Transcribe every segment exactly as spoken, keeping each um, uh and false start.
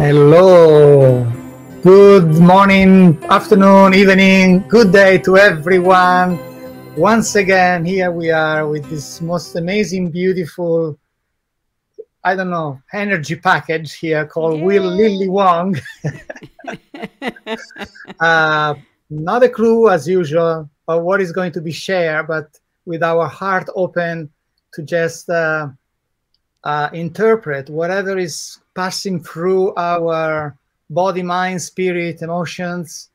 Hello, good morning, afternoon, evening, good day to everyone. Once again, here we are with this most amazing, beautiful, I don't know, energy package here called Will Lily Wong. uh, not a clue as usual, but what is going to be shared, but with our heart open to just uh, uh, interpret whatever is passing through our body, mind, spirit, emotions.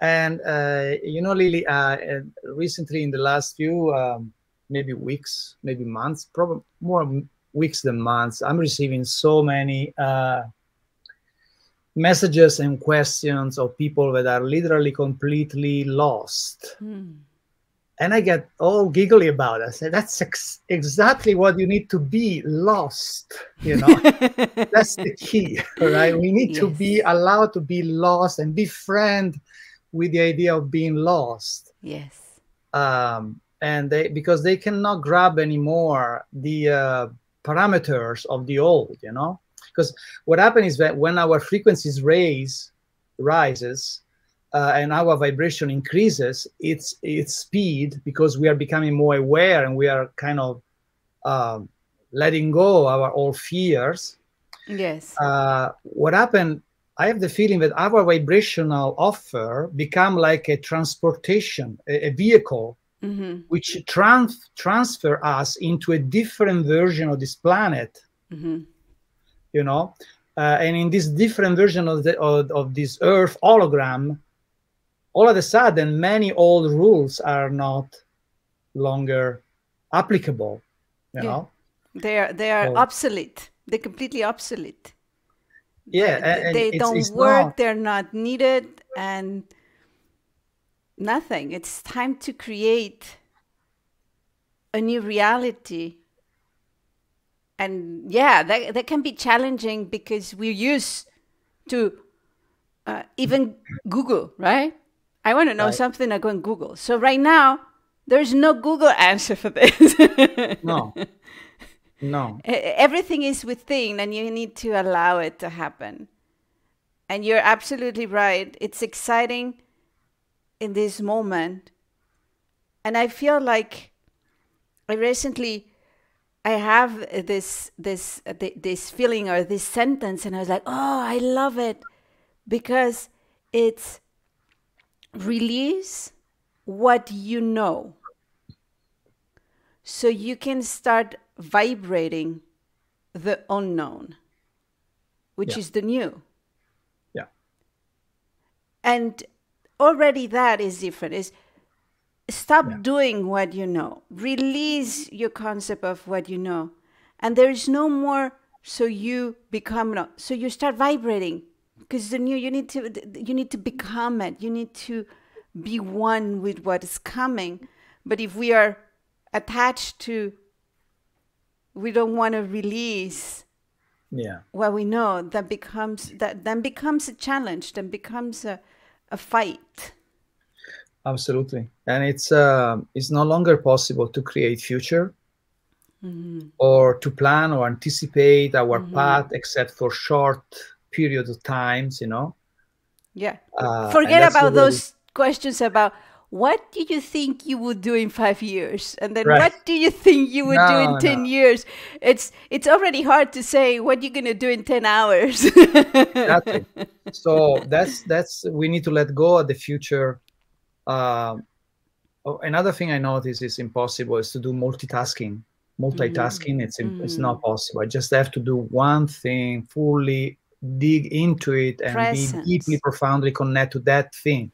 And, uh, you know, Lily, uh, recently in the last few, um, maybe weeks, maybe months, probably more weeks than months, I'm receiving so many uh, messages and questions of people that are literally completely lost. Mm. And I get all giggly about it. I say, that's ex exactly what you need to be, lost. You know, that's the key, right? We need yes. to be allowed to be lost and befriend with the idea of being lost. Yes. Um, and they, because they cannot grab anymore the uh, parameters of the old, you know, because what happens is that when our frequencies raise, rises, Uh, and our vibration increases its its speed, because we are becoming more aware and we are kind of um, letting go our old fears. Yes. Uh, what happened, I have the feeling that our vibrational offer become like a transportation, a, a vehicle, mm-hmm. which trans transfer us into a different version of this planet, mm-hmm. you know? Uh, and in this different version of, the, of, of this Earth hologram, all of a sudden, many old rules are not longer applicable, you yeah. know? They are, they are so, obsolete. They're completely obsolete. Yeah. They, and they it's, don't it's work, not... they're not needed, and nothing. It's time to create a new reality. And yeah, that, that can be challenging, because we're used to uh, even Google, right? I want to know right. something, I go and Google. So right now, there's no Google answer for this. No, no. Everything is within, and you need to allow it to happen. And you're absolutely right. It's exciting in this moment. And I feel like I recently, I have this, this, this feeling or this sentence, and I was like, oh, I love it, because it's, release what you know, so you can start vibrating the unknown, which yeah. is the new. Yeah. And already that is different. Is stop yeah. doing what you know. Release your concept of what you know. And there is no more, so you become, no, so you start vibrating. Because the new, you need to you need to become it. You need to be one with what is coming. But if we are attached to, we don't want to release yeah. what we know, that becomes that then becomes a challenge, then becomes a, a fight. Absolutely. And it's uh, it's no longer possible to create future mm-hmm. or to plan or anticipate our mm-hmm. path, except for short period of times, you know? Yeah. Uh, Forget about those questions about what do you think you would do in five years? And then right. what do you think you would no, do in no. ten years? It's it's already hard to say what you're going to do in ten hours. Exactly. So that's, that's, we need to let go of the future. Uh, another thing I notice is impossible is to do multitasking. Multitasking, mm-hmm. it's, it's not possible. I just have to do one thing fully, dig into it and Presence. be deeply, profoundly connected to that thing.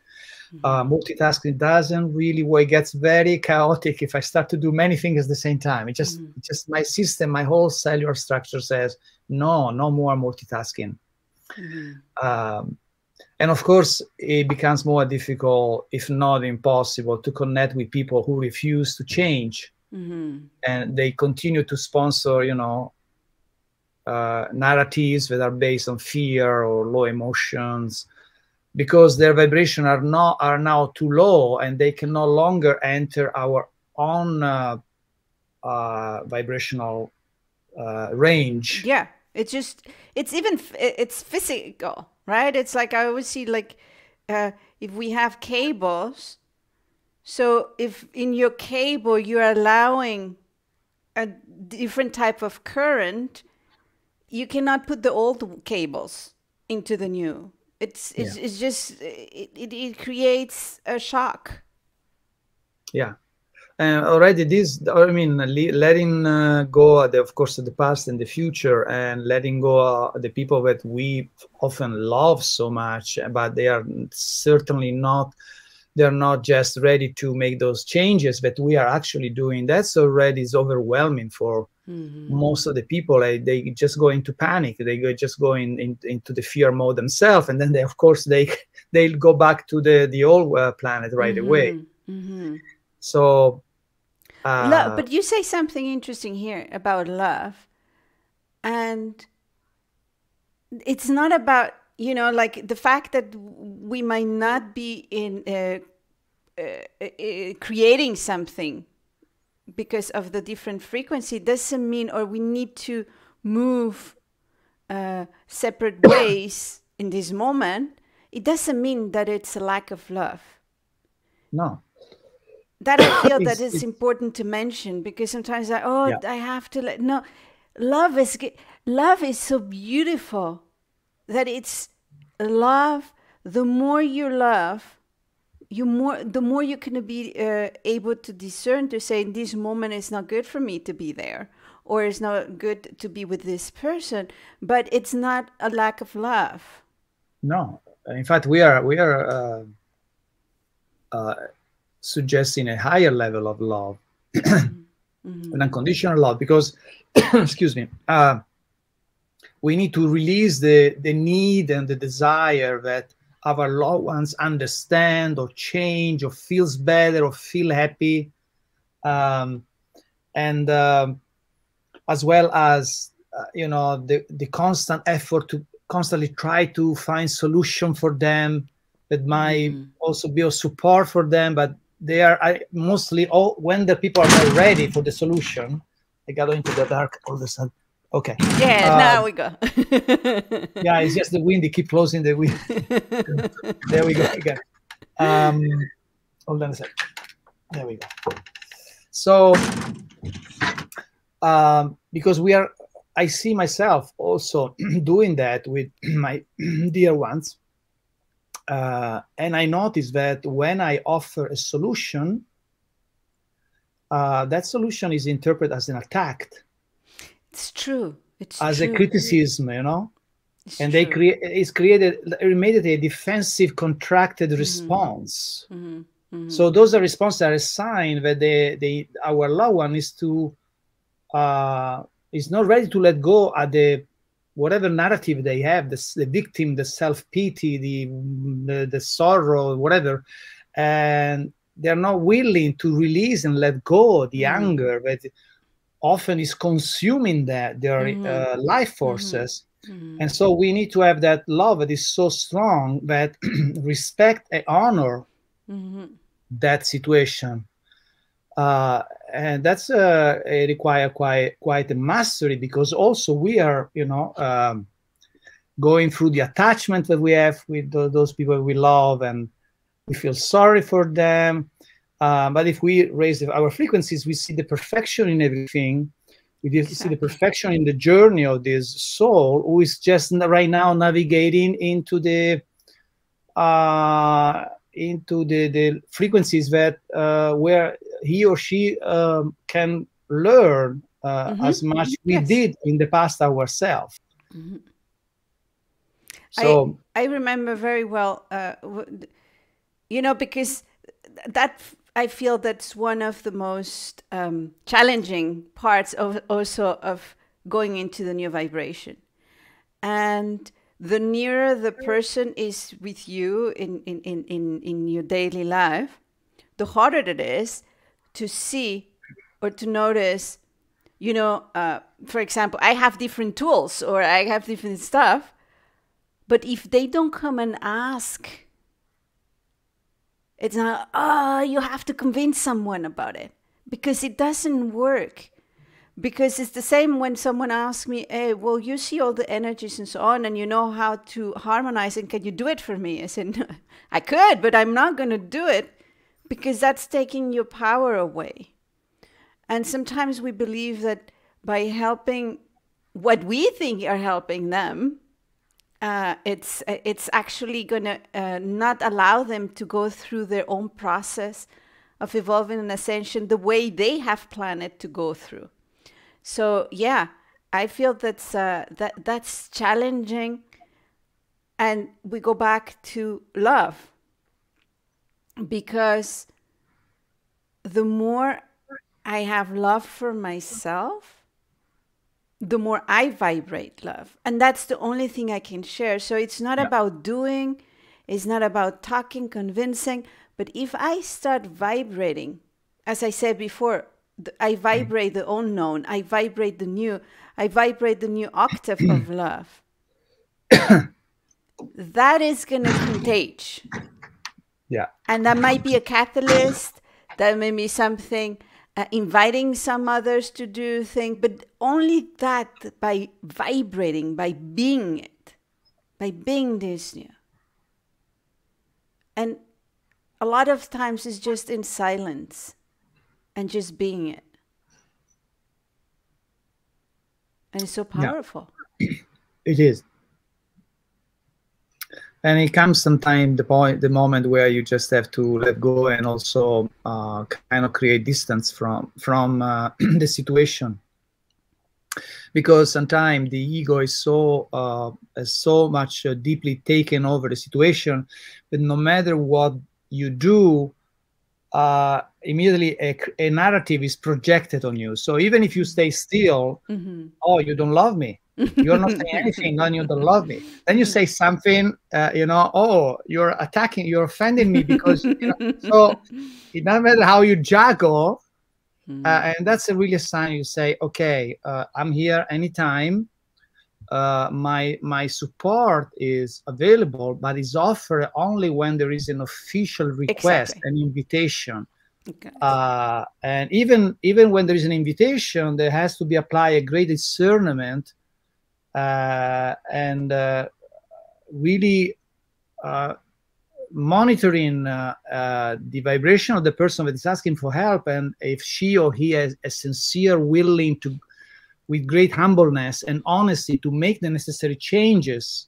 Mm-hmm. Uh, multitasking doesn't really work. It gets very chaotic if I start to do many things at the same time. It just, mm-hmm. just my system, my whole cellular structure says, no, no more multitasking. Mm-hmm. um, and of course, it becomes more difficult, if not impossible, to connect with people who refuse to change. Mm-hmm. And they continue to sponsor, you know, Uh, narratives that are based on fear or low emotions, because their vibration are not are now too low, and they can no longer enter our own uh, uh, vibrational uh, range. Yeah, It's just, it's even, it's physical, right? It's like, I always see, like, uh, if we have cables, so if in your cable you're allowing a different type of current, you cannot put the old cables into the new. It's, it's, yeah. it's just, it, it, it creates a shock. Yeah. Uh, already this, I mean, letting uh, go, the, of course, the past and the future, and letting go uh, the people that we often love so much, but they are certainly not, they're not just ready to make those changes that we are actually doing. That's already is overwhelming for mm-hmm. most of the people. Like, they just go into panic. They go, just go in, in, into the fear mode themselves. And then, they, of course, they, they'll go back to the, the old uh, planet right mm-hmm. away. Mm-hmm. So... Uh, love, but you say something interesting here about love, and it's not about, you know, like the fact that we might not be in uh, uh, uh, creating something because of the different frequency doesn't mean, or we need to move uh, separate ways in this moment. It doesn't mean that it's a lack of love. No. That I feel that it's, it's important to mention, because sometimes I, oh, yeah. I have to, let, no, love is, love is so beautiful that it's love. The more you love, you more, the more you're going to be uh, able to discern, to say, in this moment, it's not good for me to be there, or it's not good to be with this person, but it's not a lack of love. No. In fact, we are, we are, uh, uh, suggesting a higher level of love, mm-hmm. an unconditional love, because, excuse me, uh, we need to release the, the need and the desire that our loved ones understand or change or feels better or feel happy. Um, and um, as well as, uh, you know, the, the constant effort to constantly try to find solution for them that might mm-hmm. also be a support for them, but they are I, mostly all when the people are not ready for the solution. I got into the dark all of a sudden. Okay. Yeah, um, now we go. Yeah, it's just the wind. They keep closing the wind. There we go again. Um, hold on a second. There we go. So, um, because we are, I see myself also doing that with my dear ones. Uh, and I noticed that when I offer a solution, uh, that solution is interpreted as an attack. It's true. It's as true. A criticism, you know. It's and true. They create it's created immediately a defensive, contracted mm-hmm. response. Mm-hmm. Mm-hmm. So those are responses are a sign that they, they our loved one is to uh, is not ready to let go at the. Whatever narrative they have, the, the victim, the self-pity, the, the the sorrow, whatever, and they're not willing to release and let go the mm-hmm. anger that often is consuming that, their mm-hmm. uh, life forces. Mm-hmm. And so we need to have that love that is so strong that respect and honor mm-hmm. that situation. Uh, and that's uh, a require quite quite a mastery, because also we are, you know, um, going through the attachment that we have with th those people we love, and we feel sorry for them. Uh, but if we raise our frequencies, we see the perfection in everything. We exactly. see the perfection in the journey of this soul who is just right now navigating into the. Uh, into the, the frequencies that uh, where he or she um, can learn uh, mm-hmm. as much we yes. did in the past ourselves. Mm-hmm. So I, I remember very well, uh, you know, because that I feel that's one of the most um, challenging parts of also of going into the new vibration. And the nearer the person is with you in, in, in, in, in your daily life, the harder it is to see or to notice, you know, uh, for example, I have different tools or I have different stuff, but if they don't come and ask, it's not, oh, you have to convince someone about it, because it doesn't work. Because it's the same when someone asks me, hey, well, you see all the energies and so on, and you know how to harmonize, and can you do it for me? I said, no, I could, but I'm not going to do it because that's taking your power away. And sometimes we believe that by helping what we think are helping them, uh, it's, it's actually going to uh, not allow them to go through their own process of evolving and ascension the way they have planned it to go through. So yeah, I feel that's uh, that that's challenging, and we go back to love, because the more I have love for myself, the more I vibrate love, and that's the only thing I can share. So it's not yeah. about doing, it's not about talking, convincing, but if I start vibrating, as I said before, I vibrate the unknown. I vibrate the new. I vibrate the new octave of love. That is going to contage. Yeah. And that might be a catalyst. That may be something uh, inviting some others to do things. But only that by vibrating, by being it, by being this new. And a lot of times it's just in silence. And just being it. And it's so powerful. Yeah, it is. And it comes sometimes the point, the moment where you just have to let go and also uh, kind of create distance from, from uh, the situation. Because sometimes the ego is so uh, is so much uh, deeply taken over the situation that no matter what you do, uh, immediately a, a narrative is projected on you. So even if you stay still, mm-hmm. oh, you don't love me. You're not saying anything, and you don't love me. Then you say something, uh, you know, oh, you're attacking, you're offending me because, you know, so it doesn't matter how you juggle. Mm-hmm. uh, and that's a really sign you say, okay, uh, I'm here anytime. Uh, my my support is available, but is offered only when there is an official request, exactly. an invitation. Okay. Uh, and even even when there is an invitation, there has to be applied a great discernment uh, and uh, really uh, monitoring uh, uh, the vibration of the person that is asking for help, and if she or he has a sincere willing to, with great humbleness and honesty, to make the necessary changes,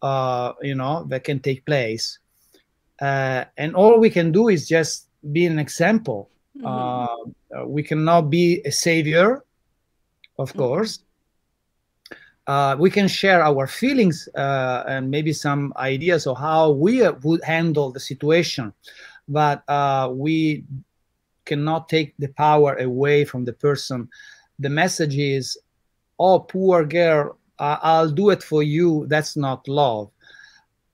uh, you know, that can take place. Uh, and all we can do is just be an example. Mm-hmm. uh, we cannot be a savior, of course. Uh, we can share our feelings uh, and maybe some ideas of how we would handle the situation, but uh, we cannot take the power away from the person. The message is, oh, poor girl, uh, I'll do it for you. That's not love.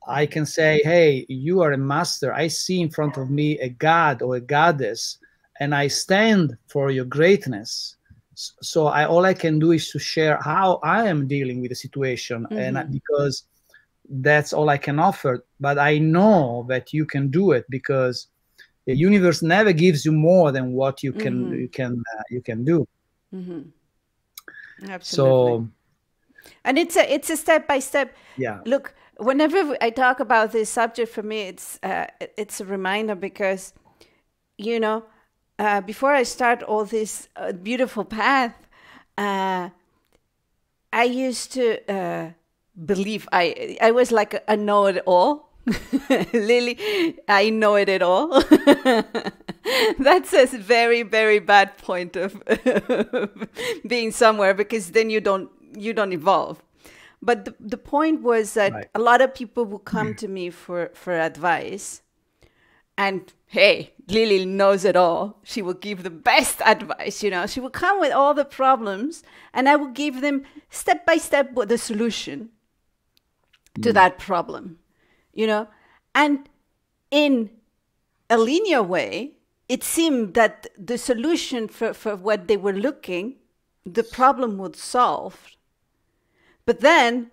I can say, hey, you are a master. I see in front of me a god or a goddess, and I stand for your greatness. So I, all I can do is to share how I am dealing with the situation, mm-hmm. and I, because that's all I can offer. But I know that you can do it, because the universe never gives you more than what you can, mm-hmm. you can, uh, you can do. Mm-hmm. Absolutely. So, and it's a it's a step by step. Yeah. Look, whenever I talk about this subject, for me, it's uh, it's a reminder, because, you know, uh, before I start all this uh, beautiful path, uh, I used to uh, believe I I was like a know it all, Lily. I know it at all. That's a very, very bad point of being somewhere, because then you don't you don't evolve. But the, the point was that right. a lot of people will come to me for, for advice, and hey, Lily knows it all. She will give the best advice, you know. She will come with all the problems, and I will give them step by step the solution to mm. that problem, you know. And in a linear way, it seemed that the solution for, for what they were looking, the problem would solve. But then,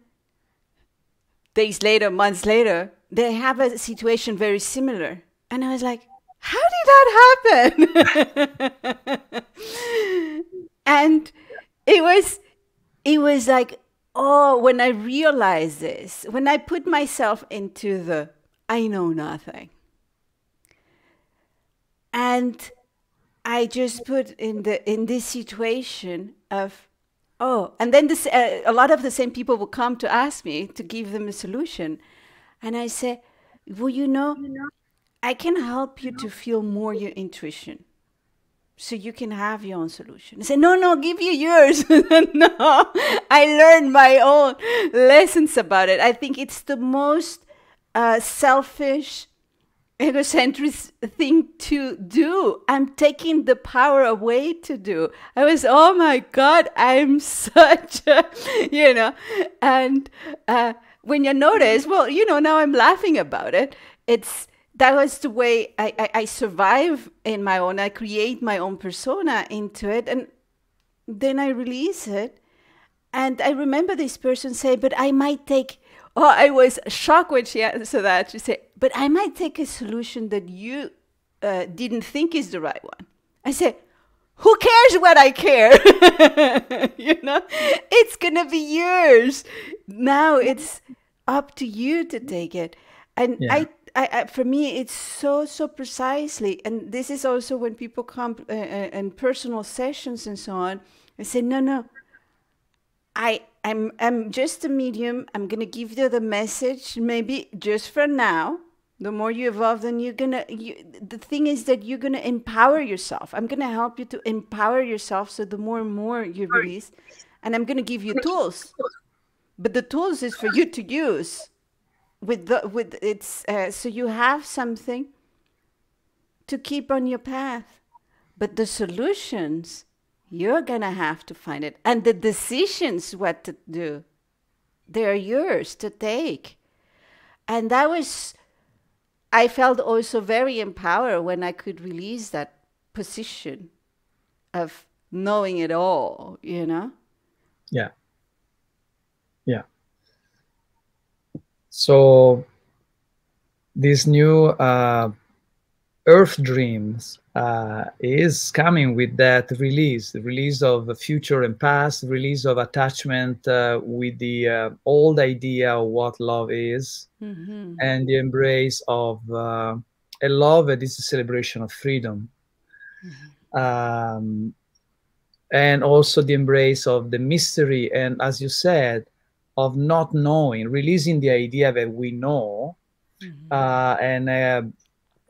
days later, months later, they have a situation very similar. And I was like, how did that happen? And it was, it was like, oh, when I realized this, when I put myself into the, I know nothing. And I just put in the, in this situation of, oh, and then this, uh, a lot of the same people will come to ask me to give them a solution. And I say, well, you know, I can help you to feel more your intuition, so you can have your own solution. I say, no, no, give you yours. No, I learned my own lessons about it. I think it's the most uh, selfish, egocentric thing to do. I'm taking the power away to do. I was, oh my God, I'm such a, you know, and uh, when you notice, well, you know, now I'm laughing about it. It's, that was the way I, I, I survive in my own, I create my own persona into it, and then I release it. And I remember this person say, but I might take, oh, I was shocked when she answered that. She said, but I might take a solution that you uh, didn't think is the right one. I said, who cares what I care? You know, it's going to be yours. Now it's up to you to take it. And yeah. I I, I, for me, it's so, so precisely, and this is also when people come uh, and personal sessions and so on, I say, no, no, I, I'm, I'm just a medium. I'm going to give you the message, maybe just for now. The more you evolve, then you're going to, you, the thing is that you're going to empower yourself. I'm going to help you to empower yourself, so the more and more you release, and I'm going to give you tools, but the tools is for you to use. With the, with it's uh, so you have something to keep on your path, but the solutions you're gonna have to find it, and the decisions what to do, they're yours to take. And that was, I felt also very empowered when I could release that position of knowing it all, you know? Yeah. Yeah. So this new uh, Earth Dreams uh, is coming with that release, the release of the future and past, release of attachment uh, with the uh, old idea of what love is, mm-hmm. and the embrace of uh, a love that is a celebration of freedom. Mm-hmm. um, and also the embrace of the mystery, and as you said, of not knowing, releasing the idea that we know, mm-hmm. uh, and uh,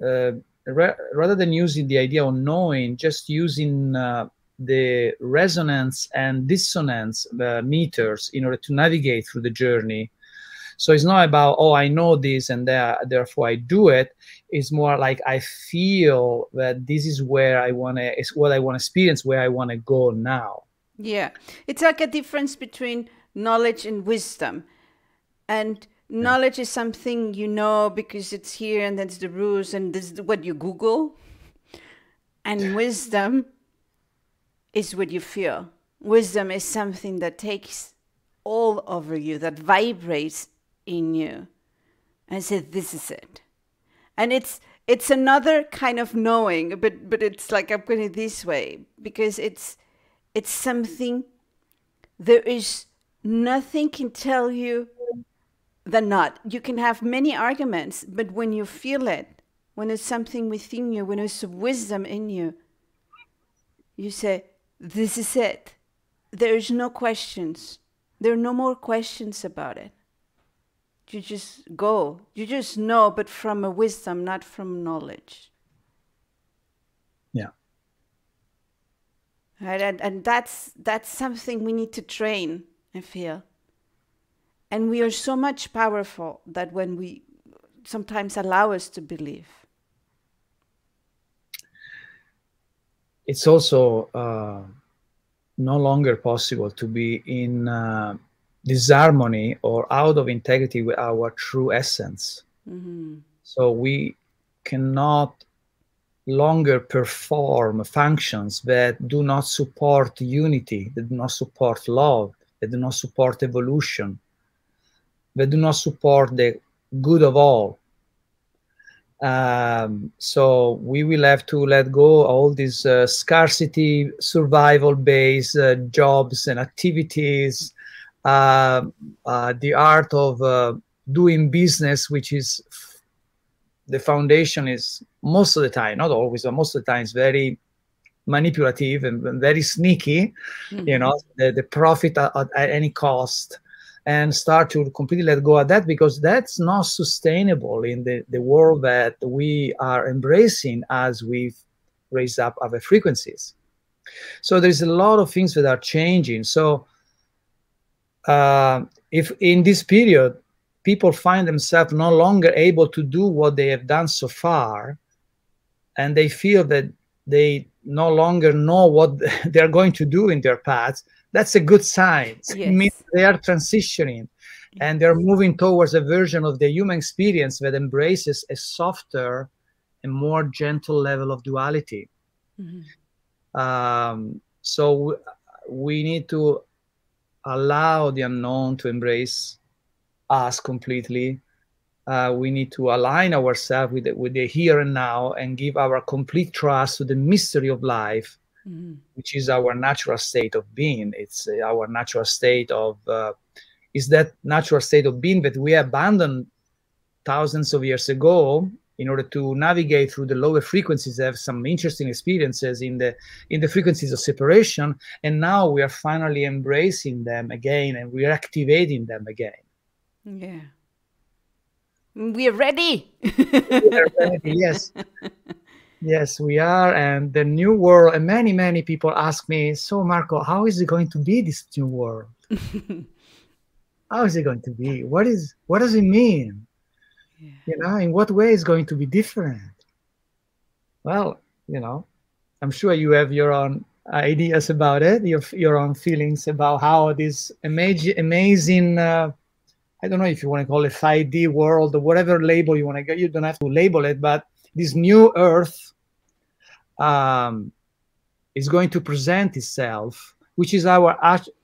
uh, ra rather than using the idea of knowing, just using uh, the resonance and dissonance uh, meters in order to navigate through the journey. So it's not about, oh, I know this and that, therefore I do it. It's more like I feel that this is where I want to, it's what I want to experience, where I want to go now. Yeah, it's like a difference between knowledge and wisdom. And knowledge is something you know because it's here and that's the rules and this is what you Google. And wisdom is what you feel. Wisdom is something that takes all over you, that vibrates in you. And I said, this is it. And it's it's another kind of knowing, but but it's like I'm putting it this way, because it's it's something there is. Nothing can tell you the not. You can have many arguments, but when you feel it, when it's something within you, when it's wisdom in you, you say, this is it. There is no questions. There are no more questions about it. You just go. You just know, but from a wisdom, not from knowledge. Yeah. Right? And, and that's, that's something we need to train. I feel. And we are so much powerful that when we sometimes allow us to believe. It's also uh, no longer possible to be in uh, disharmony or out of integrity with our true essence. Mm-hmm. So we cannot longer perform functions that do not support unity, that do not support love, that do not support evolution, that do not support the good of all. Um, so we will have to let go all these uh, scarcity, survival-based uh, jobs and activities, uh, uh, the art of uh, doing business, which is the foundation is most of the time, not always, but most of the time is very manipulative and, and very sneaky, mm-hmm. you know, the, the profit at, at any cost, and start to completely let go of that, because that's not sustainable in the, the world that we are embracing as we've raised up our frequencies. So there's a lot of things that are changing. So uh, if in this period, people find themselves no longer able to do what they have done so far, and they feel that they no longer know what they're going to do in their paths, that's a good sign. Yes. It means they are transitioning and they're moving towards a version of the human experience that embraces a softer and more gentle level of duality. Mm-hmm. um, so we need to allow the unknown to embrace us completely. Uh, we need to align ourselves with the, with the here and now and give our complete trust to the mystery of life, mm-hmm. which is our natural state of being. It's our natural state of, uh, is that natural state of being that we abandoned thousands of years ago in order to navigate through the lower frequencies, have some interesting experiences in the, in the frequencies of separation. And now we are finally embracing them again, and we're activating them again. Yeah. We are ready. We are ready. Yes. Yes, we are. And the new world, and many, many people ask me, so Marco, how is it going to be, this new world? How is it going to be? What is, what does it mean? Yeah. You know, in what way is going to be different? Well, you know, I'm sure you have your own ideas about it, your, your own feelings about how this amazing, amazing, uh, I don't know if you want to call it five D world or whatever label you want to get. You don't have to label it, but this new Earth um, is going to present itself, which is our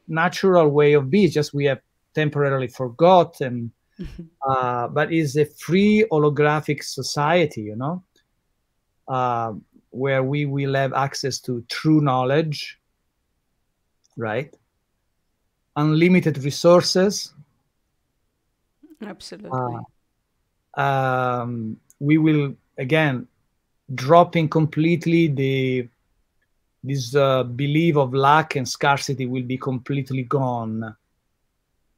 natural way of being. Just we have temporarily forgotten, mm-hmm. uh, but it's a free holographic society, you know, uh, where we will have access to true knowledge, right? Unlimited resources. Absolutely. Uh, um, we will again dropping completely the this uh, belief of lack and scarcity will be completely gone.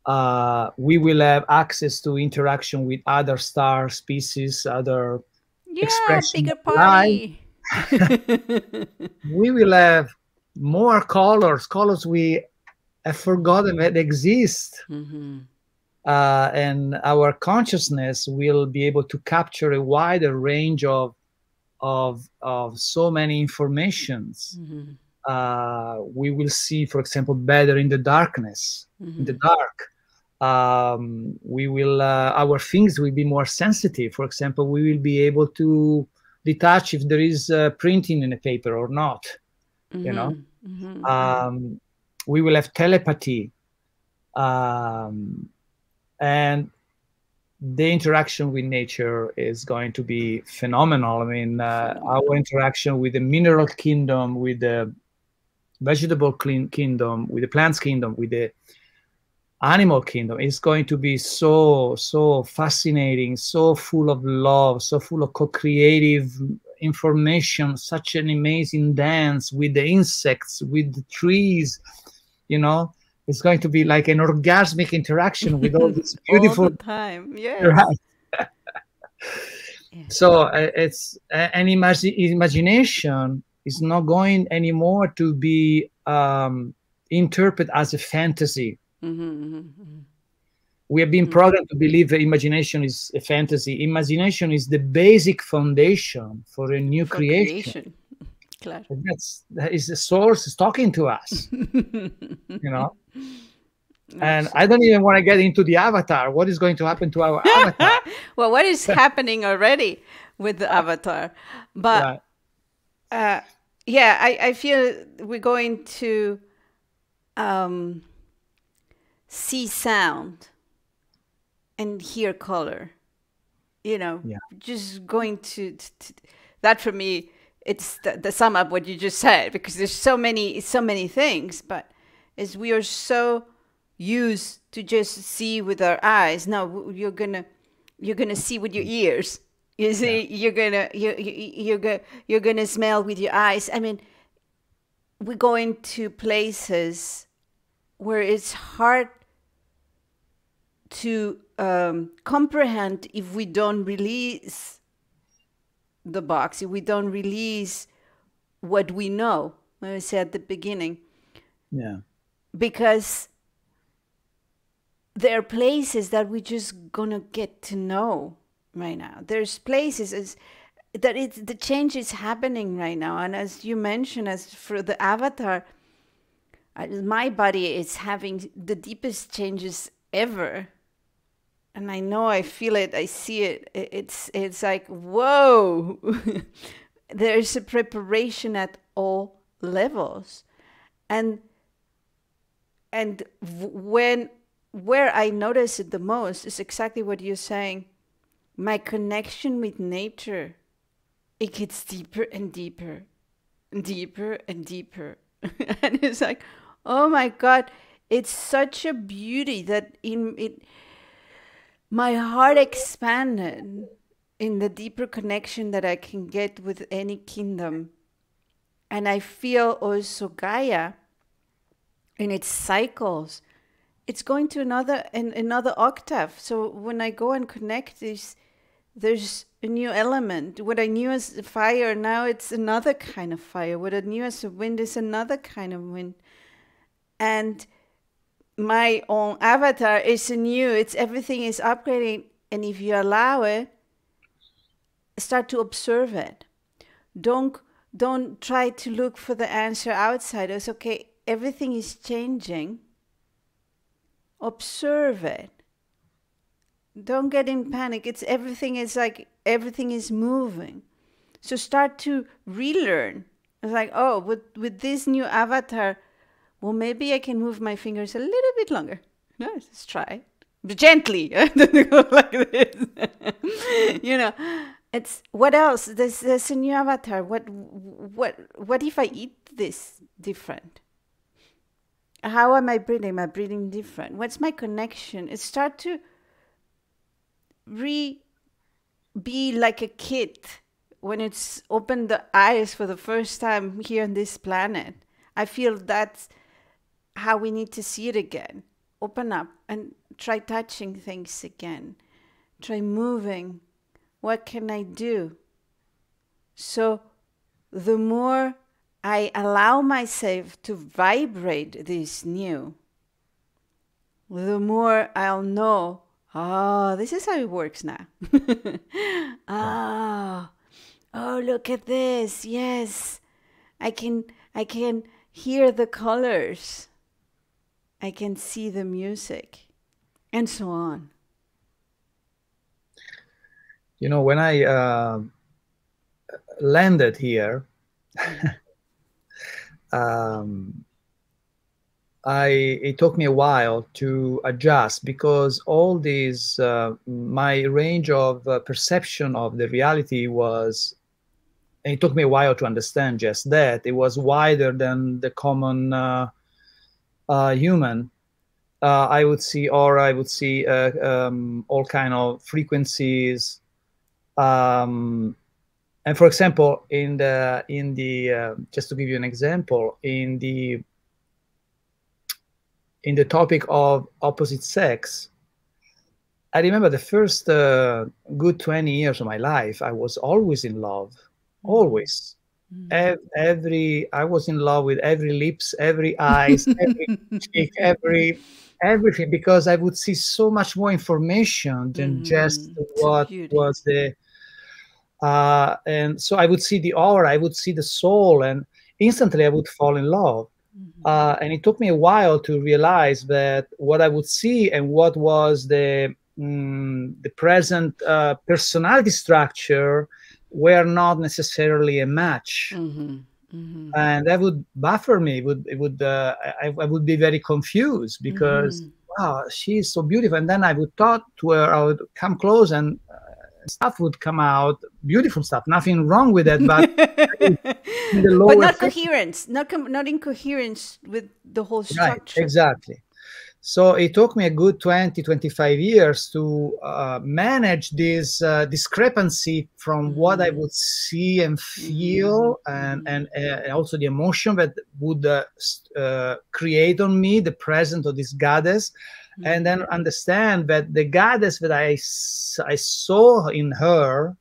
Uh, we will have access to interaction with other star species, other yeah, expressions. Bigger party. We will have more colors, colors we have forgotten that exist. Mm-hmm. Uh, and our consciousness will be able to capture a wider range of of, of so many informations. Mm-hmm. Uh, we will see, for example, better in the darkness, mm-hmm. in the dark. Um, we will uh, our things will be more sensitive. For example, we will be able to detach if there is uh, printing in a paper or not. Mm-hmm. You know, mm-hmm. um, we will have telepathy. Um, And the interaction with nature is going to be phenomenal. I mean, uh, our interaction with the mineral kingdom, with the vegetable kingdom, with the plants kingdom, with the animal kingdom is going to be so, so fascinating, so full of love, so full of co-creative information, such an amazing dance with the insects, with the trees, you know. It's going to be like an orgasmic interaction with all this beautiful all the time. Yeah. So uh, it's uh, an imag imagination is not going anymore to be um, interpreted as a fantasy. Mm-hmm, mm-hmm, mm-hmm. We have been mm-hmm. programmed to believe that imagination is a fantasy. Imagination is the basic foundation for a new for creation. creation. Claro. That's, that is the source is talking to us, you know. And I don't even want to get into the avatar. What is going to happen to our avatar? Well, what is happening already with the avatar? But yeah, uh, yeah I, I feel we're going to um, see sound and hear color you know, yeah. just going to, to that for me, it's the, the sum up what you just said, because there's so many, so many things, but as we are so used to just see with our eyes, no, you're gonna, you're gonna see with your ears. You see, yeah. you're gonna, you you're gonna, you're gonna smell with your eyes. I mean, we go into places where it's hard to um, comprehend if we don't release the box, if we don't release what we know, like I said at the beginning. Yeah. Because there are places that we're just gonna get to know right now. There's places as, that it's, the change is happening right now. And as you mentioned, as for the avatar, my body is having the deepest changes ever. And I know, I feel it, I see it. It's, it's like, whoa, there's a preparation at all levels. And, and when, where I notice it the most is exactly what you're saying. My connection with nature, it gets deeper and deeper, and deeper and deeper. And it's like, oh my God, it's such a beauty that in it, my heart expanded in the deeper connection that I can get with any kingdom. And I feel also Gaia in its cycles. It's going to another and another octave. So when I go and connect this, there's a new element. What I knew as fire, now it's another kind of fire. What I knew as a wind is another kind of wind. And my own avatar is new. It's everything is upgrading. And if you allow it, start to observe it. Don't don't try to look for the answer outside. It's okay, everything is changing. Observe it. Don't get in panic. It's everything is like, everything is moving. So start to relearn. It's like, oh, with, with this new avatar, well, maybe I can move my fingers a little bit longer. No, let's try it. Gently. Like this. You know, it's, what else? There's, there's a new avatar. What, what, what if I eat this different? How am I breathing? Am I breathing different? What's my connection? It start to re be like a kid when it's opened the eyes for the first time here on this planet. I feel that's how we need to see it again. Open up and try touching things again. Try moving. What can I do? So the more I allow myself to vibrate this new, the more I'll know, oh, this is how it works now. oh, oh, look at this. Yes, I can, I can hear the colors. I can see the music and so on. You know, when I uh, landed here, Um, I, it took me a while to adjust because all these, uh, my range of uh, perception of the reality was, it took me a while to understand just that. It was wider than the common uh, uh, human. Uh, I would see aura, I would see uh, um, all kind of frequencies. Um, And for example, in the in the uh, just to give you an example, in the in the topic of opposite sex, I remember the first uh, good twenty years of my life, I was always in love, always. Mm-hmm. Every I was in love with every lips, every eyes, every cheek, every everything, because I would see so much more information than mm-hmm. just what was the. Uh, and so I would see the aura, I would see the soul, and instantly I would fall in love. Mm-hmm. uh, and it took me a while to realize that what I would see and what was the, um, the present uh, personality structure were not necessarily a match. Mm-hmm. Mm-hmm. And that would baffle me. It would, it would, uh, I, I would be very confused because, mm-hmm. wow, she's so beautiful. And then I would talk to her, I would come close and uh, stuff would come out, beautiful stuff, nothing wrong with that, but in the lower but not phase, coherence, not com not in coherence with the whole structure. Right, exactly. So it took me a good twenty, twenty-five years to uh, manage this uh, discrepancy from what I would see and feel, and, and, and also the emotion that would uh, uh, create on me the presence of this goddess, and then understand that the goddess that I, I saw in her,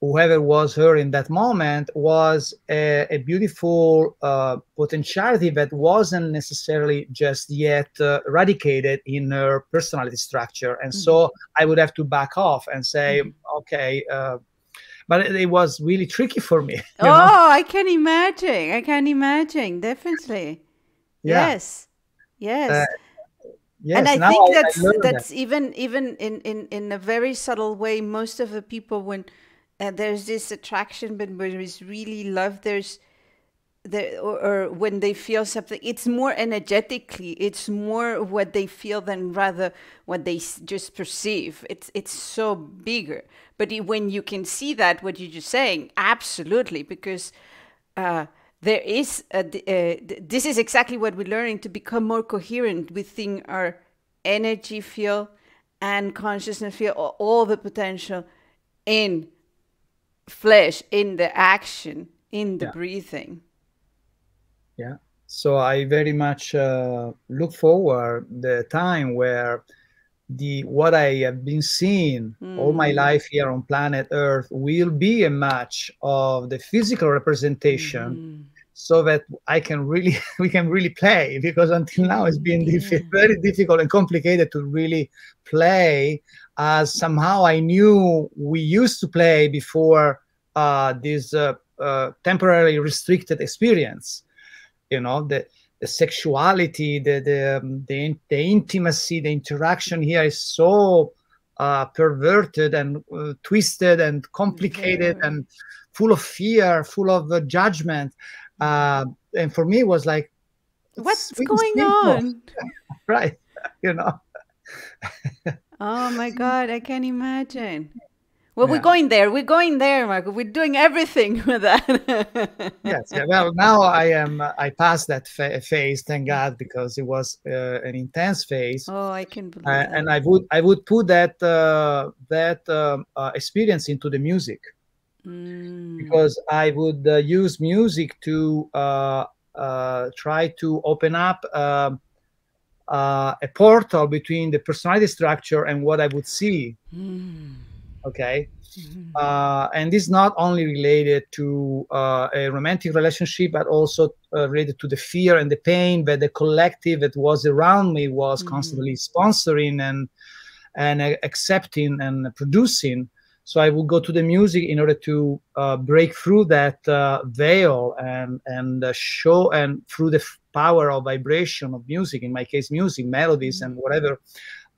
whoever was her in that moment, was a, a beautiful uh, potentiality that wasn't necessarily just yet uh, eradicated in her personality structure. And mm-hmm. so I would have to back off and say, mm-hmm. okay, uh, but it, it was really tricky for me. Oh, know? I can imagine. I can imagine. Definitely. Yeah. Yes. Yes. Uh, Yes, and I think that's I that's that. even even in, in, in a very subtle way, most of the people, when uh, there's this attraction, but when there is really love, there's there or, or when they feel something, it's more energetically, it's more what they feel than rather what they just perceive. It's it's so bigger. But when you can see that, what you're just saying, absolutely, because. Uh, There is, a, uh, this is exactly what we're learning, to become more coherent within our energy field and consciousness field, all, all the potential in flesh, in the action, in the yeah. breathing. Yeah. So I very much uh, look forward the time where the what I have been seeing mm. all my life here on planet Earth will be a match of the physical representation, mm. so that I can really we can really play, because until now it's been yeah. diff very difficult and complicated to really play, as somehow I knew we used to play before uh, this uh, uh, temporarily restricted experience, you know, that. The sexuality, the the, the the intimacy, the interaction here is so uh, perverted and uh, twisted and complicated mm-hmm. and full of fear, full of uh, judgment. Uh, and for me, it was like, what's going on? Right, you know. Oh my God, I can't imagine. Well, yeah. we're going there. We're going there, Marco. We're doing everything with that. Yes. Yeah. Well, now I am. Uh, I passed that fa phase, thank God, because it was uh, an intense phase. Oh, I can believe uh, that. And I would, I would put that uh, that um, uh, experience into the music, mm. because I would uh, use music to uh, uh, try to open up. Uh, uh, a portal between the personality structure and what I would see. Mm. Okay, mm-hmm. uh, and this is not only related to uh, a romantic relationship, but also uh, related to the fear and the pain that the collective that was around me was mm-hmm. constantly sponsoring and and uh, accepting and producing. So I would go to the music in order to uh, break through that uh, veil and and uh, show, and through the power of vibration of music, in my case, music, melodies, mm-hmm. and whatever,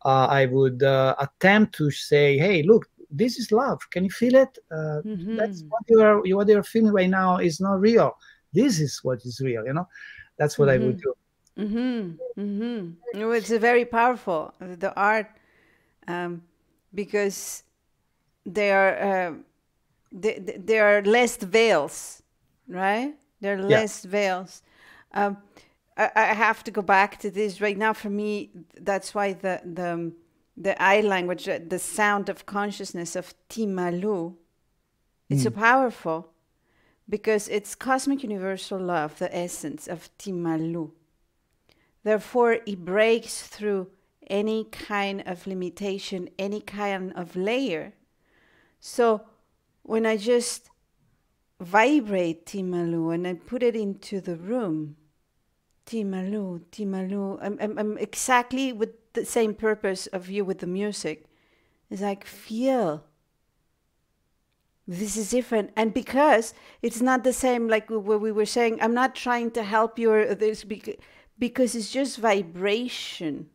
uh, I would uh, attempt to say, hey, look. This is love. Can you feel it? Uh, mm-hmm. That's what you are. What you are feeling right now is not real. This is what is real. You know, that's what mm-hmm. I would do. Mm-hmm. Mm-hmm. No, it's very powerful, the art, um, because there are uh, there are less veils, right? There are less yeah. veils. Um, I, I have to go back to this right now. For me, that's why the the. the eye language, the sound of consciousness of Timalu, it's mm. so powerful because it's cosmic universal love, the essence of Timalu. Therefore, it breaks through any kind of limitation, any kind of layer. So when I just vibrate Timalu and I put it into the room, Timalu, Timalu, I'm, I'm, I'm exactly with the same purpose of you with the music. It's like, feel this is different, and because it's not the same, like what we were saying, I'm not trying to help you or this, because it's just vibration,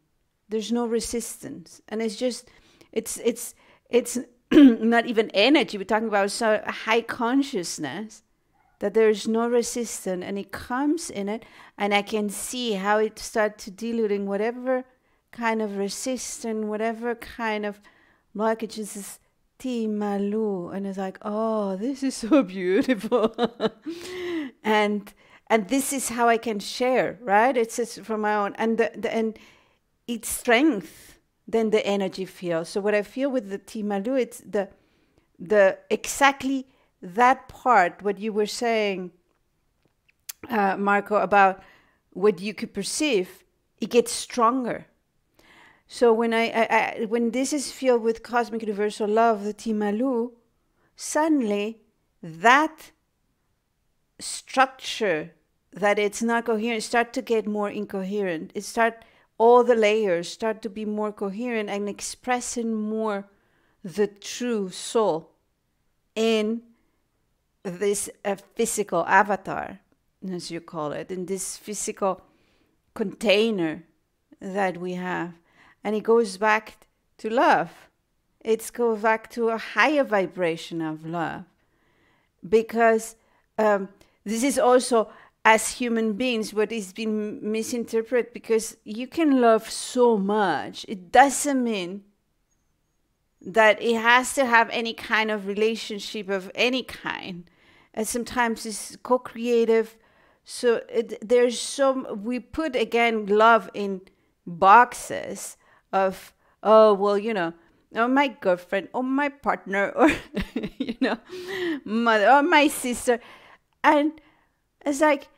there's no resistance, and it's just it's it's it's not even energy, we're talking about so high consciousness that there is no resistance, and it comes in it, and I can see how it starts diluting whatever kind of resistance, whatever kind of blockages is Timalu. And it's like, oh, this is so beautiful. and and this is how I can share, right? It's just from my own. And, the, the, and it's strength, then the energy feels. So what I feel with the Timalu, it's the, the exactly that part, what you were saying, uh, Marco, about what you could perceive, it gets stronger. So when I, I, I when this is filled with cosmic universal love, the Timalu, suddenly that structure that it's not coherent start to get more incoherent. It start all the layers start to be more coherent and expressing more the true soul in this uh, physical avatar, as you call it, in this physical container that we have. And it goes back to love. It's go back to a higher vibration of love. Because um, this is also, as human beings, what is being misinterpreted, because you can love so much. It doesn't mean that it has to have any kind of relationship of any kind. And sometimes it's co-creative. So it, there's some, we put, again, love in boxes of, oh, well, you know, oh, my girlfriend, or my partner, or, you know, mother, or my sister. And it's like,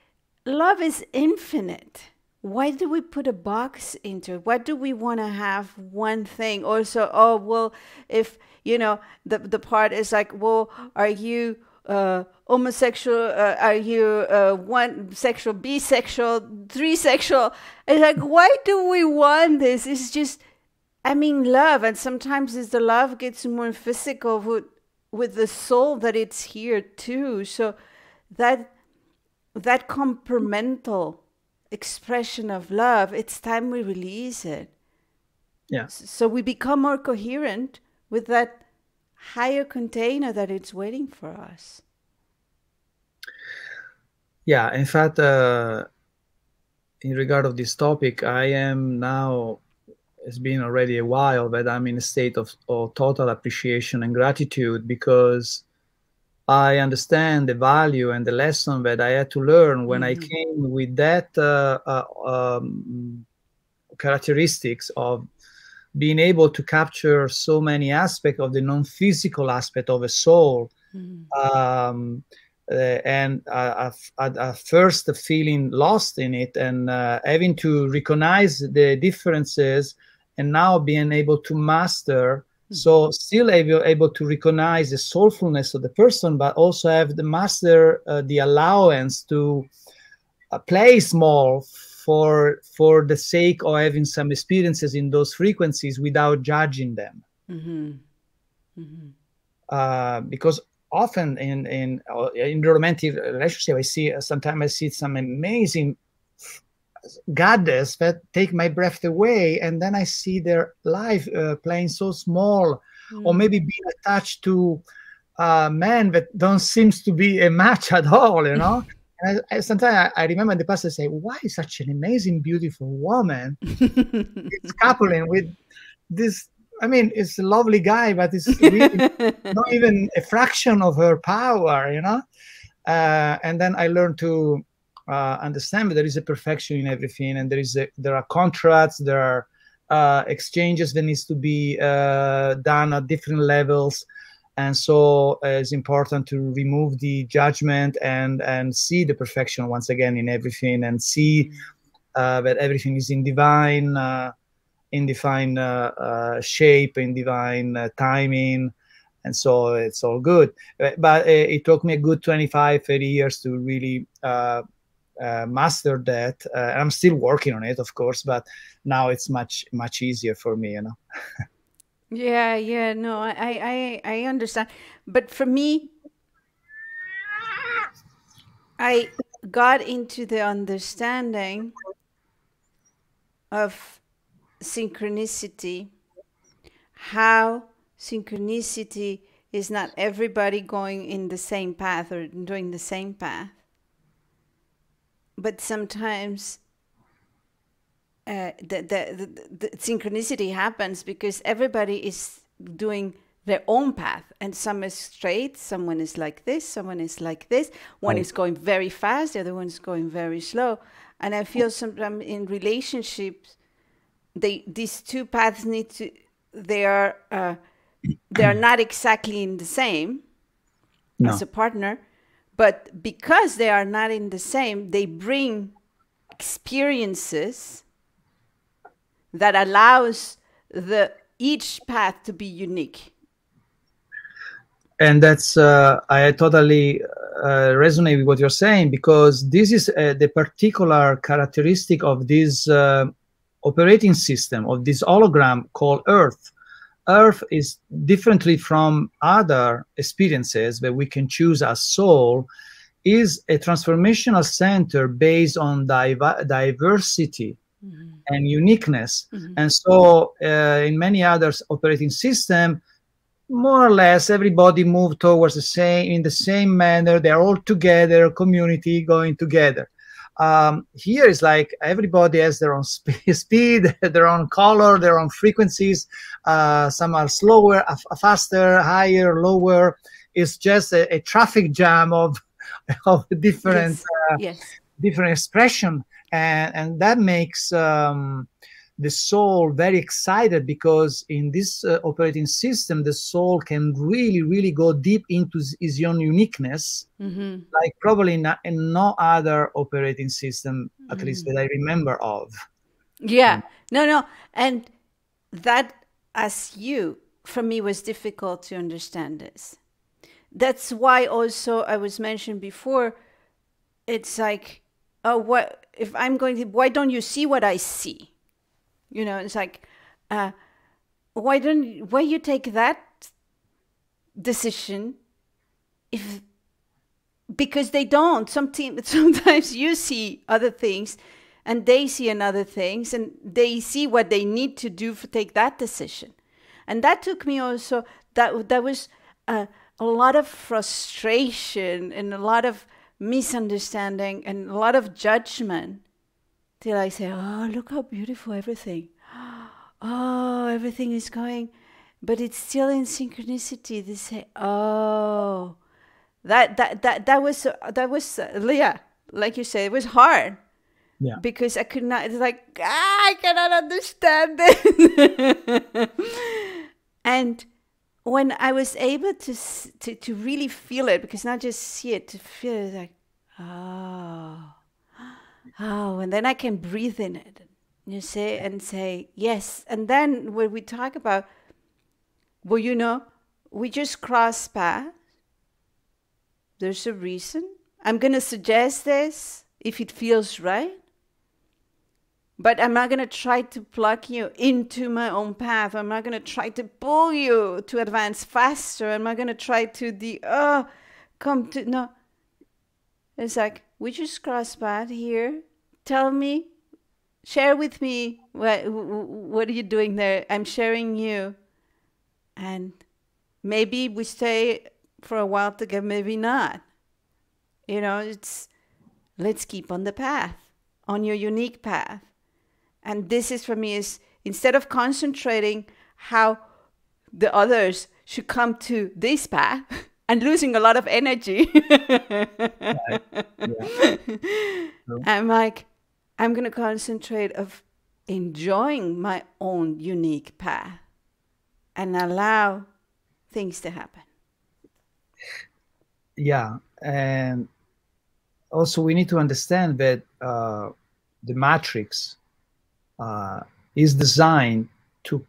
love is infinite. Why do we put a box into it? Why do we want to have one thing? Also, oh, well, if, you know, the, the part is like, well, are you uh, homosexual? Uh, are you uh, one sexual, bisexual, three-sexual? It's like, why do we want this? It's just, I mean, love. And sometimes as the love gets more physical with, with the soul that it's here too. So that, that complemental expression of love, it's time we release it. Yeah. So we become more coherent with that higher container that it's waiting for us. Yeah. In fact, uh, in regard of this topic, I am now, it's been already a while, but I'm in a state of, of total appreciation and gratitude, because I understand the value and the lesson that I had to learn when mm-hmm. I came with that uh, uh, um, characteristics of being able to capture so many aspects of the non-physical aspect of a soul. Mm-hmm. um, uh, and uh, at, at first feeling lost in it and uh, having to recognize the differences, and now being able to master. So still able, able to recognize the soulfulness of the person, but also have the master uh, the allowance to uh, play small for for the sake of having some experiences in those frequencies without judging them. Mm-hmm. Mm-hmm. Uh, because often in in in the romantic relationship, I see uh, sometimes I see some amazing goddess that take my breath away, and then I see their life uh, playing so small, mm. or maybe being attached to a man that don't seems to be a match at all, you know. And I, I, sometimes I, I remember in the past I say, why is such an amazing, beautiful woman it's coupling with this? I mean, it's a lovely guy, but it's really not even a fraction of her power, you know. Uh, and then I learned to Uh, understand that there is a perfection in everything, and there is a, there are contracts, there are uh, exchanges that needs to be uh, done at different levels, and so uh, it's important to remove the judgment and and see the perfection once again in everything, and see uh, that everything is in divine, uh, in divine uh, uh, shape, in divine uh, timing. And so it's all good. But it, it took me a good twenty-five, thirty years to really Uh, Uh, mastered that. Uh, I'm still working on it, of course, but now it's much, much easier for me, you know. Yeah, yeah, no, I, I, I understand. But for me, I got into the understanding of synchronicity, how synchronicity is not everybody going in the same path or doing the same path. But sometimes uh, the, the, the, the synchronicity happens because everybody is doing their own path, and some is straight, someone is like this, someone is like this, one right. is going very fast, the other one is going very slow. And I feel sometimes in relationships, they these two paths need to, they are uh, they are not exactly in the same no. as a partner, but because they are not in the same, they bring experiences that allows the each path to be unique. And that's uh, I totally uh, resonate with what you're saying, because this is uh, the particular characteristic of this uh, operating system, of this hologram called Earth. Earth is differently from other experiences that we can choose as soul, is a transformational center based on div diversity mm-hmm. and uniqueness. Mm-hmm. And so uh, in many other operating systems, more or less everybody moved towards the same, in the same manner, they're all together, community going together. Um, here is like everybody has their own sp speed, their own color, their own frequencies. Uh, some are slower, uh, faster, higher, lower. It's just a, a traffic jam of, of different, yes. Uh, yes. different expression. And, and that makes um, the soul very excited, because in this uh, operating system, the soul can really, really go deep into its own uniqueness, mm-hmm. like probably not, in no other operating system, at mm-hmm. least that I remember of. Yeah, um, no, no. And that, as you, for me, was difficult to understand this. That's why also I was mentioned before, it's like, oh, what if I'm going to, why don't you see what I see? You know, it's like, uh, why don't, why you take that decision if, because they don't, sometimes, sometimes you see other things and they see another things, and they see what they need to do to take that decision. And that took me also, that, that was a, a lot of frustration and a lot of misunderstanding and a lot of judgment. Till I say, oh, look how beautiful everything. Oh, everything is going, but it's still in synchronicity. They say, oh, that that that that was that was yeah, like you said, it was hard. Yeah. Because I could not. It's like ah, I cannot understand it. And when I was able to to to really feel it, because not just see it, to feel it, like oh. Oh, and then I can breathe in it, you see, and say, yes. And then when we talk about, well, you know, we just cross paths. There's a reason. I'm going to suggest this if it feels right. But I'm not going to try to plug you into my own path. I'm not going to try to pull you to advance faster. I'm not going to try to, the oh, come to, no. It's like, we just crossed path here. Tell me, share with me, what, what are you doing there? I'm sharing you. And maybe we stay for a while together, maybe not. You know, it's, let's keep on the path, on your unique path. And this is for me is, instead of concentrating how the others should come to this path, and losing a lot of energy. Right. Yeah. No. I'm like, I'm going to concentrate of enjoying my own unique path and allow things to happen. Yeah. And also we need to understand that uh, the matrix uh, is designed to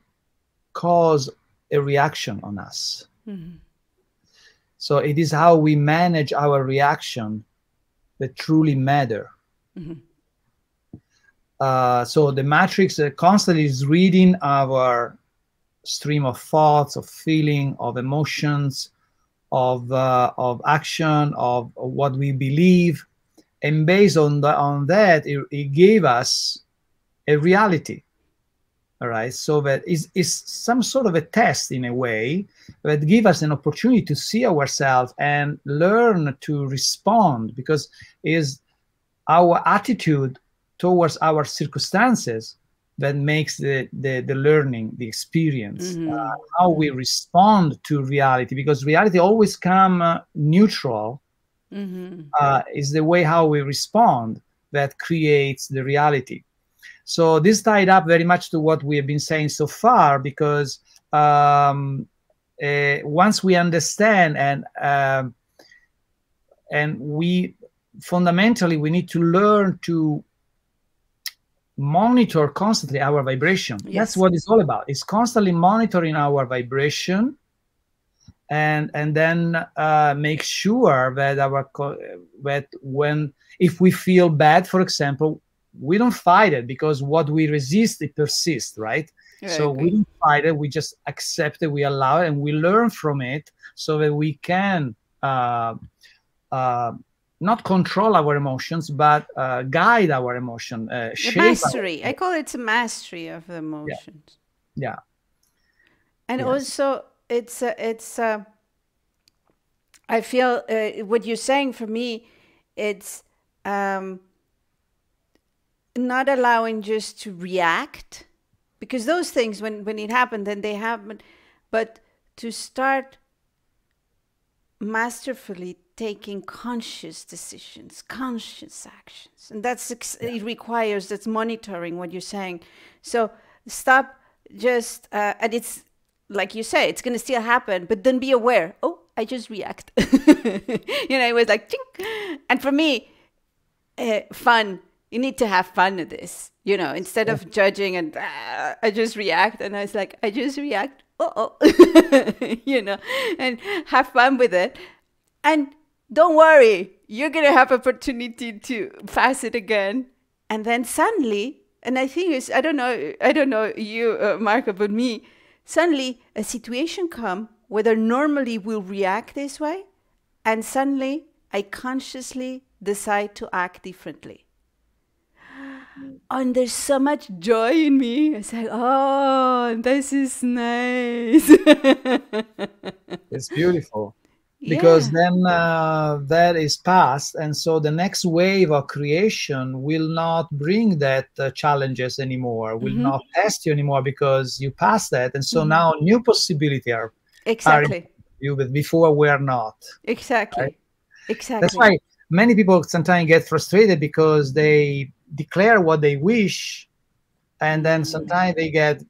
cause a reaction on us. Mm-hmm. So it is how we manage our reaction that truly matter. Mm-hmm. uh, so the matrix uh, constantly is reading our stream of thoughts, of feeling, of emotions, of, uh, of action, of, of what we believe. And based on, the, on that, it, it gave us a reality. All right, so that is, is some sort of a test in a way that gives us an opportunity to see ourselves and learn to respond, because is our attitude towards our circumstances that makes the, the, the learning, the experience, mm-hmm. uh, how we respond to reality, because reality always come uh, neutral. Mm-hmm. uh, is the way how we respond that creates the reality. So this tied up very much to what we have been saying so far, because um, uh, once we understand and uh, and we fundamentally we need to learn to monitor constantly our vibration. Yes. That's what it's all about. It's constantly monitoring our vibration, and and then uh, make sure that our co that when if we feel bad, for example, we don't fight it, because what we resist, it persists, right? Right. So we don't fight it. We just accept it. We allow it, and we learn from it, so that we can uh, uh, not control our emotions, but uh, guide our emotion. Uh, shape mastery. Our... I call it mastery of the emotions. Yeah. Yeah. And yes. also. It's, uh, it's, uh, I feel uh, what you're saying for me, it's um, not allowing just to react, because those things, when, when it happened, then they happen, but to start masterfully taking conscious decisions, conscious actions. And that's, yeah. it requires, that's monitoring what you're saying. So stop just, uh, and it's, like you say, it's going to still happen, but then be aware. Oh, I just react. You know, it was like, chink. And for me, uh, fun. You need to have fun with this, you know, instead yeah. of judging and uh, I just react. And I was like, I just react. Uh-oh. You know, and have fun with it. And don't worry, you're going to have opportunity to pass it again. And then suddenly, and I think it's, I don't know, I don't know you, uh, Marco, but me, suddenly a situation come whether normally we'll react this way, and suddenly I consciously decide to act differently. And there's so much joy in me. It's like, oh, this is nice. It's beautiful. Because yeah. then uh, that is past, and so the next wave of creation will not bring that uh, challenges anymore, will mm-hmm. not test you anymore, because you passed that, and so mm-hmm. now new possibilities are exactly you, but before were not exactly right? Exactly. That's why many people sometimes get frustrated, because they declare what they wish, and then sometimes mm-hmm. they get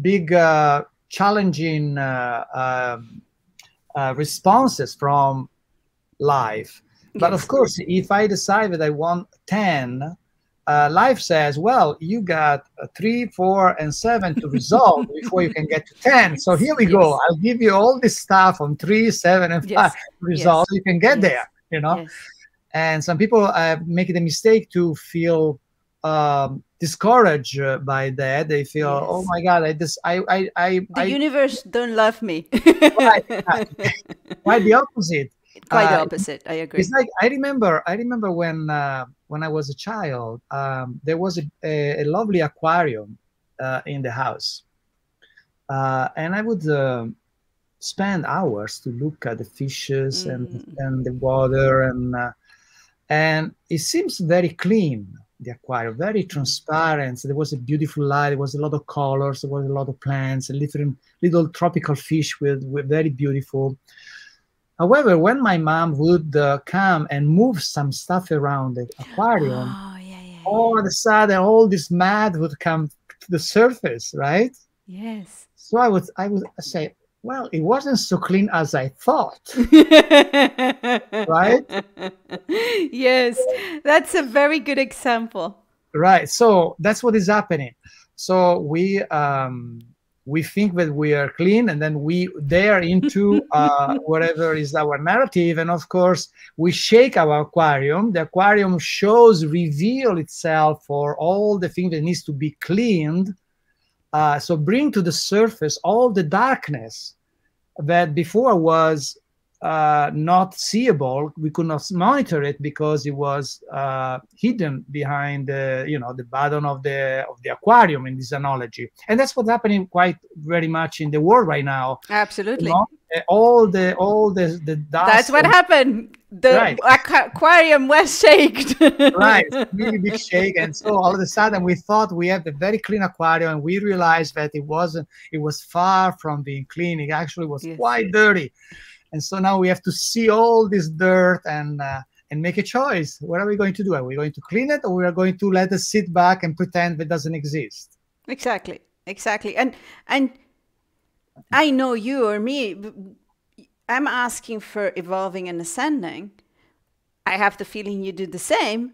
big uh, challenging. Uh, uh, Uh, responses from life. But yes. of course, if I decide that I want ten, uh, life says, well, you got three, four, and seven to resolve before you can get to ten. So here we yes. go. I'll give you all this stuff on three, seven, and yes. five to resolve. Yes. You can get yes. there, you know? Yes. And some people uh, make the mistake to feel um, discouraged uh, by that. They feel, yes. oh my God, I just, I, I, I, the I, universe don't love me. Quite, quite the opposite. Quite the uh, opposite. I agree. It's like I remember. I remember when uh, when I was a child, um, there was a, a, a lovely aquarium uh, in the house, uh, and I would uh, spend hours to look at the fishes mm. and and the water, and uh, and it seems very clean. The aquarium, very transparent. So there was a beautiful light. There was a lot of colors. There was a lot of plants. A little, little tropical fish were, were very beautiful. However, when my mom would uh, come and move some stuff around the aquarium, oh, yeah, yeah, all yeah. of a sudden, all this mud would come to the surface, right? Yes. So I would, I would say, well, it wasn't so clean as I thought, right? Yes, that's a very good example. Right, so that's what is happening. So we um, we think that we are clean, and then we dare into uh, whatever is our narrative, and of course we shake our aquarium. The aquarium shows, reveal itself for all the things that needs to be cleaned. Uh, so bring to the surface all the darkness that before was uh, not seeable. We could not monitor it because it was uh, hidden behind the, you know, the bottom of the of the aquarium in this analogy. And that's what's happening quite very much in the world right now. Absolutely. You know? All the all the, the dust. That's what and, happened. The right. aqu aquarium was shaken. Right, really big shake, and so all of a sudden we thought we had a very clean aquarium, and we realized that it wasn't. It was far from being clean. It actually was yes. quite dirty, and so now we have to see all this dirt and uh, and make a choice. What are we going to do? Are we going to clean it, or we are going to let it sit back and pretend it doesn't exist? Exactly, exactly, and and. I know you or me, I'm asking for evolving and ascending. I have the feeling you do the same.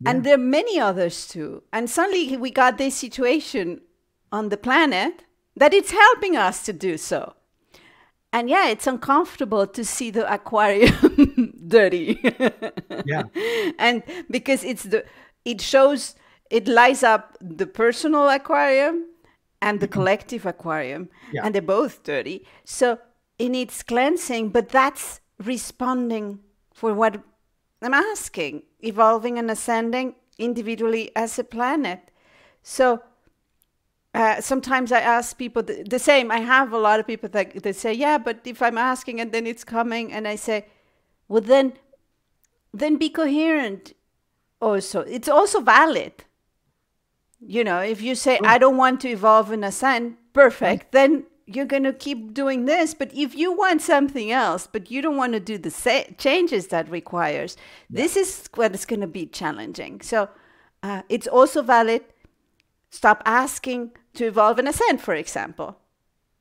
Yeah. And there are many others too. And suddenly we got this situation on the planet that it's helping us to do so. And yeah, it's uncomfortable to see the aquarium dirty. Yeah. And because it's the, it shows, it lights up the personal aquarium and the collective aquarium, yeah. and they're both dirty. So it needs cleansing, but that's responding for what I'm asking, evolving and ascending individually as a planet. So uh, sometimes I ask people the, the same. I have a lot of people that, that say, yeah, but if I'm asking and then it's coming, and I say, well, then, then be coherent also. It's also valid. You know, if you say, I don't want to evolve and ascend, perfect, then you're going to keep doing this. But if you want something else, but you don't want to do the sa changes that requires, yeah. this is what is going to be challenging. So uh, it's also valid. Stop asking to evolve and ascend, for example.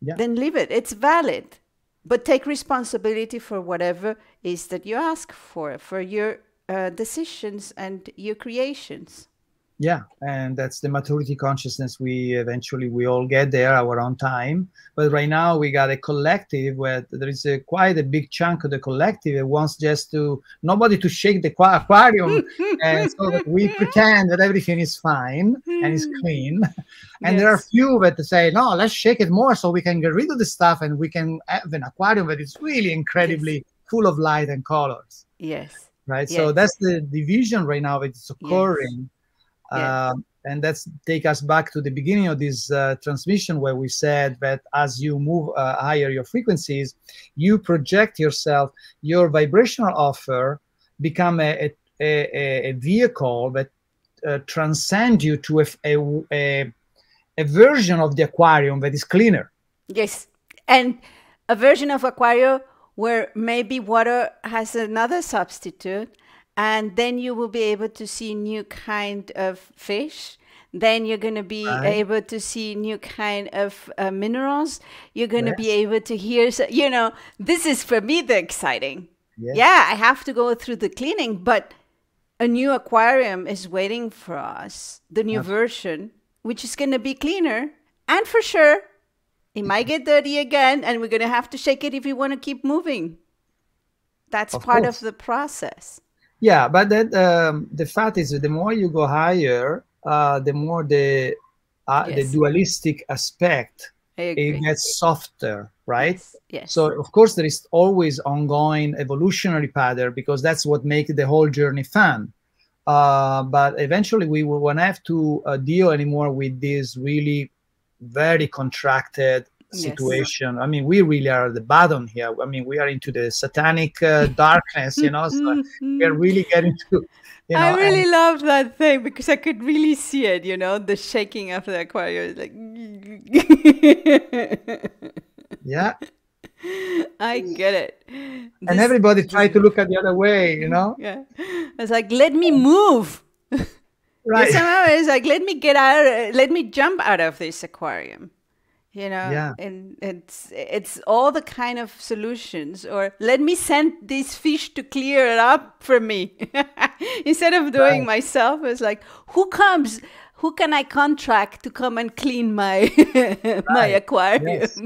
Yeah. Then leave it. It's valid. But take responsibility for whatever is that you ask for, for your uh, decisions and your creations. Yeah, and that's the maturity consciousness. We eventually, we all get there our own time. But right now we got a collective where there is a, quite a big chunk of the collective that wants just to, nobody to shake the aquarium. And so that we pretend that everything is fine and is clean. And yes. there are few that say, no, let's shake it more so we can get rid of the stuff and we can have an aquarium that is really incredibly yes. full of light and colors. Yes. Right? Yes. So that's the division right now that's occurring. Yes. Yeah. Um, and that's take us back to the beginning of this uh, transmission, where we said that as you move uh, higher your frequencies, you project yourself, your vibrational offer become a, a, a vehicle that uh, transcends you to a, a, a version of the aquarium that is cleaner. Yes, and a version of aquarium where maybe water has another substitute. And then you will be able to see new kind of fish. Then you're going to be right. able to see new kind of uh, minerals. You're going to yes. be able to hear, so, you know, this is for me the exciting. Yes. Yeah, I have to go through the cleaning, but a new aquarium is waiting for us, the new okay. version, which is going to be cleaner. And for sure, it might get dirty again, and we're going to have to shake it if we want to keep moving. That's of part course. of the process. Yeah, but that, um, the fact is that the more you go higher, uh, the more the uh, yes. the dualistic aspect, it gets softer, right? Yes. Yes. So, of course, there is always ongoing evolutionary pattern, because that's what makes the whole journey fun. Uh, but eventually, we won't have to uh, deal anymore with this really very contracted situation. Yes. I mean, we really are at the bottom here. I mean, we are into the satanic uh, darkness, you know, so we're really getting to, you know. I really and, loved that thing, because I could really see it, you know, the shaking of the aquarium. Like, yeah. I get it. This and everybody tried to look at the other way, you know. Yeah. It's like, let me move. Right. Somehow it's like, let me get out, let me jump out of this aquarium. You know, yeah. and it's it's all the kind of solutions, or let me send this fish to clear it up for me. Instead of doing right. myself, it's like, who comes, who can I contract to come and clean my right. my aquarium? Yes.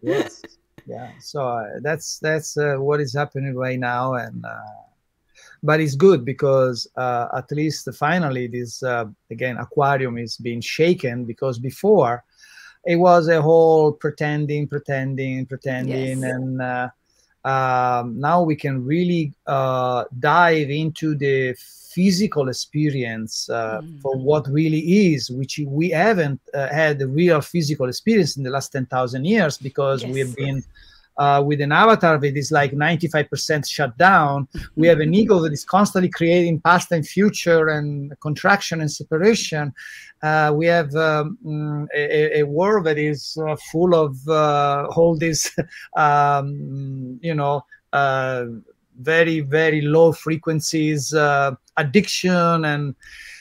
Yes. Yeah. So uh, that's that's uh, what is happening right now, and uh, but it's good, because uh, at least finally this uh, again aquarium is being shaken, because before. It was a whole pretending, pretending, pretending, yes. and uh, um, now we can really uh, dive into the physical experience uh, mm. for what really is, which we haven't uh, had a real physical experience in the last ten thousand years, because yes. we have been uh, with an avatar that is like ninety-five percent shut down. We have an ego that is constantly creating past and future and contraction and separation. Uh, we have um, a, a world that is uh, full of uh, all these, um, you know, uh, very, very low frequencies, uh, addiction. And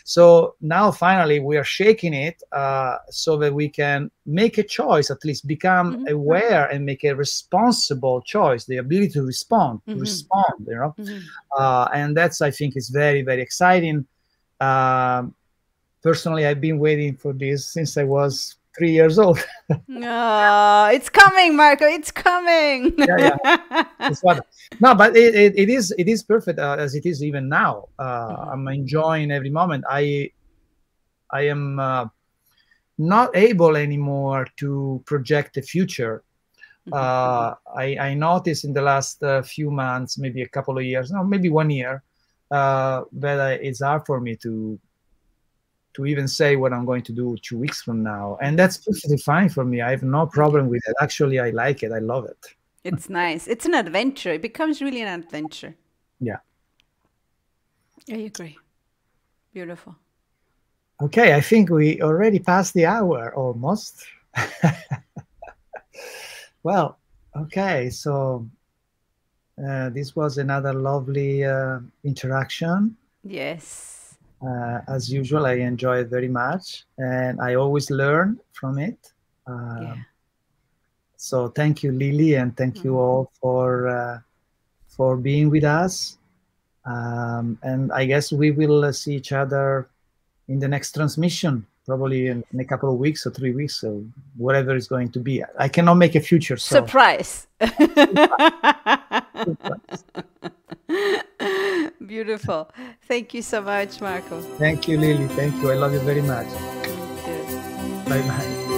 so now finally we are shaking it uh, so that we can make a choice, at least become mm-hmm. aware and make a responsible choice, the ability to respond, mm-hmm. to respond, you know. Mm-hmm. uh, and that's, I think, is very, very exciting. Uh, personally, I've been waiting for this since I was three years old. No, oh, it's coming, Marco. It's coming. Yeah, yeah. It's what, no, but it, it, it is it is perfect uh, as it is even now. Uh, I'm enjoying every moment. I I am uh, not able anymore to project the future. Uh, I, I noticed in the last uh, few months, maybe a couple of years, no, maybe one year, uh, that I, it's hard for me to. to even say what I'm going to do two weeks from now. And that's perfectly fine for me. I have no problem with it. Actually, I like it. I love it. It's nice. It's an adventure. It becomes really an adventure. Yeah. I agree. Beautiful. Okay. I think we already passed the hour almost. Well, okay. So uh, this was another lovely uh, interaction. Yes. Uh, as usual, I enjoy it very much, and I always learn from it. Uh, yeah. So thank you, Lily, and thank mm-hmm. you all for uh, for being with us. Um, and I guess we will uh, see each other in the next transmission, probably in, in a couple of weeks or three weeks, or whatever it's going to be. I cannot make a future. So. Surprise. Surprise. Beautiful. Thank you so much, Marco. Thank you, Lily. Thank you. I love you very much. Bye-bye.